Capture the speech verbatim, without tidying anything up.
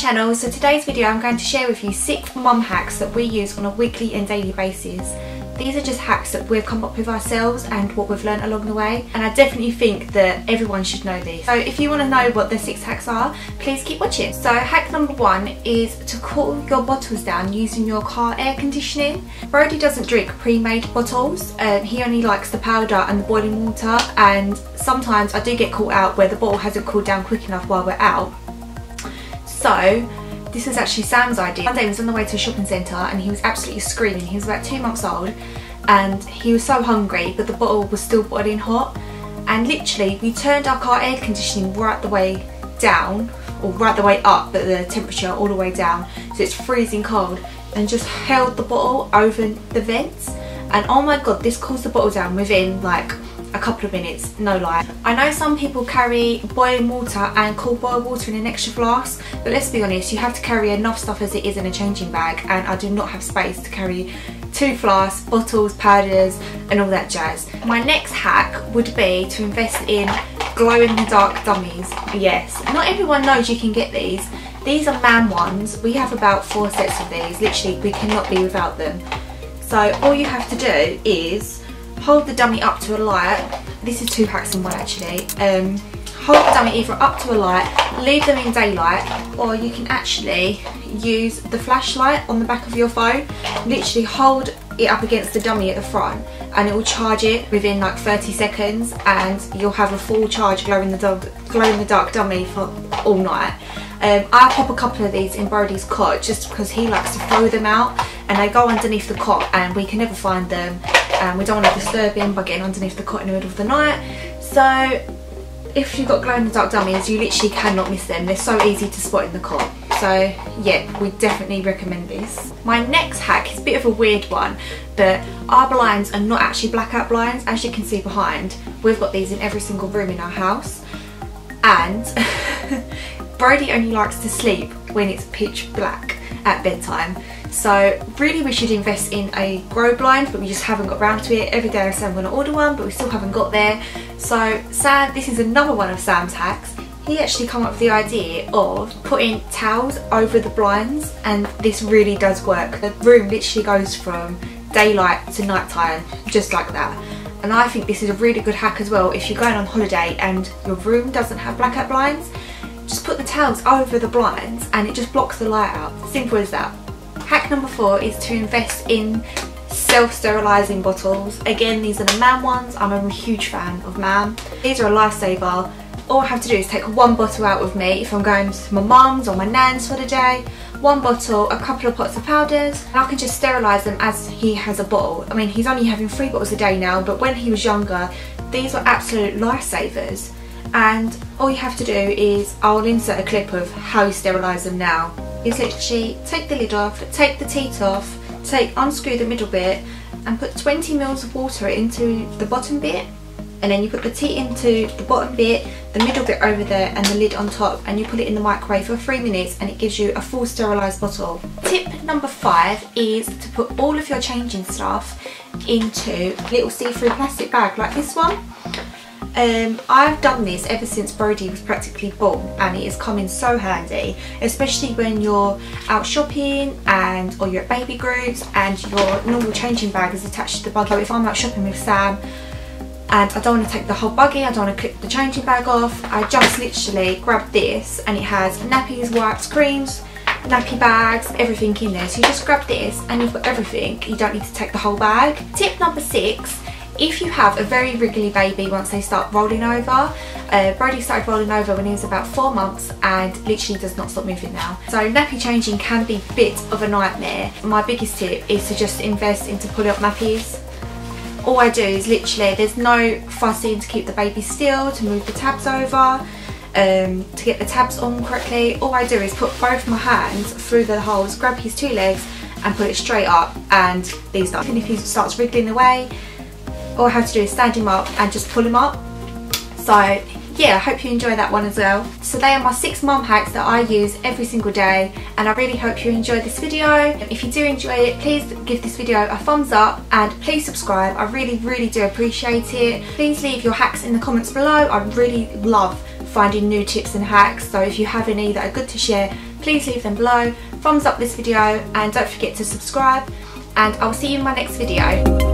channel. So today's video I'm going to share with you six mum hacks that we use on a weekly and daily basis. These are just hacks that we've come up with ourselves and what we've learned along the way, and I definitely think that everyone should know these. So if you want to know what the six hacks are, please keep watching. So hack number one is to cool your bottles down using your car air conditioning. Brodie doesn't drink pre-made bottles, um, he only likes the powder and the boiling water, and sometimes I do get caught out where the bottle hasn't cooled down quick enough while we're out. So this is actually Sam's idea. One day he was on the way to a shopping centre and he was absolutely screaming. He was about two months old and he was so hungry, but the bottle was still boiling hot, and literally we turned our car air conditioning right the way down, or right the way up, but the temperature all the way down, so it's freezing cold, and just held the bottle over the vents, and oh my god, this cools the bottle down within like a couple of minutes, no lie. I know some people carry boiling water and cold boiled water in an extra flask, but let's be honest, you have to carry enough stuff as it is in a changing bag, and I do not have space to carry two flasks, bottles, powders and all that jazz. My next hack would be to invest in glow in the dark dummies. Yes, not everyone knows you can get these. These are MAM ones. We have about four sets of these, literally we cannot be without them. So all you have to do is hold the dummy up to a light. This is two packs in one actually. Um, hold the dummy either up to a light, leave them in daylight, or you can actually use the flashlight on the back of your phone. Literally hold it up against the dummy at the front and it will charge it within like thirty seconds, and you'll have a full charge glow in the dark, glow in the dark dummy for all night. Um, I pop a couple of these in Brodie's cot just because he likes to throw them out, and they go underneath the cot and we can never find them. Um, we don't want to disturb him by getting underneath the cot in the middle of the night. So if you've got glow in the dark dummies, you literally cannot miss them. They're so easy to spot in the cot. So yeah, we definitely recommend this. My next hack is a bit of a weird one, but our blinds are not actually blackout blinds. As you can see behind, we've got these in every single room in our house, and Brodie only likes to sleep when it's pitch black at bedtime. So really we should invest in a grow blind, but we just haven't got round to it. Every day I say I'm going to order one, but we still haven't got there. So Sam, this is another one of Sam's hacks. He actually came up with the idea of putting towels over the blinds, and this really does work. The room literally goes from daylight to nighttime, just like that. And I think this is a really good hack as well if you're going on holiday and your room doesn't have blackout blinds. Just put the towels over the blinds and it just blocks the light out. Simple as that. Hack number four is to invest in self-sterilising bottles. Again, these are the MAM ones. I'm a huge fan of MAM. These are a lifesaver. All I have to do is take one bottle out with me if I'm going to my mum's or my nan's for the day. One bottle, a couple of pots of powders, and I can just sterilise them as he has a bottle. I mean, he's only having three bottles a day now, but when he was younger, these were absolute lifesavers. And all you have to do is, I'll insert a clip of how you sterilise them now. Is literally take the lid off, take the teat off, take unscrew the middle bit and put twenty mils of water into the bottom bit, and then you put the teat into the bottom bit, the middle bit over there and the lid on top, and you put it in the microwave for three minutes and it gives you a full sterilised bottle. Tip number five is to put all of your changing stuff into a little see-through plastic bag like this one. Um, I've done this ever since Brodie was practically born, and it has come in so handy, especially when you're out shopping and or you're at baby groups and your normal changing bag is attached to the buggy. If I'm out shopping with Sam and I don't want to take the whole buggy, I don't want to clip the changing bag off, I just literally grab this, and it has nappies, wipes, creams, nappy bags, everything in there. So you just grab this and you've got everything. You don't need to take the whole bag. Tip number six. If you have a very wriggly baby, once they start rolling over, uh, Brodie started rolling over when he was about four months and literally does not stop moving now. So nappy changing can be a bit of a nightmare. My biggest tip is to just invest into pull-up nappies. All I do is literally, there's no fussing to keep the baby still, to move the tabs over, um, to get the tabs on correctly. All I do is put both my hands through the holes, grab his two legs and put it straight up, and these start. Even if he starts wriggling away, all I have to do is stand him up and just pull him up. So yeah, I hope you enjoy that one as well. So they are my six mum hacks that I use every single day, and I really hope you enjoyed this video. If you do enjoy it, please give this video a thumbs up and please subscribe. I really really do appreciate it. Please leave your hacks in the comments below. I really love finding new tips and hacks. So if you have any that are good to share, please leave them below. Thumbs up this video and don't forget to subscribe, and I'll see you in my next video.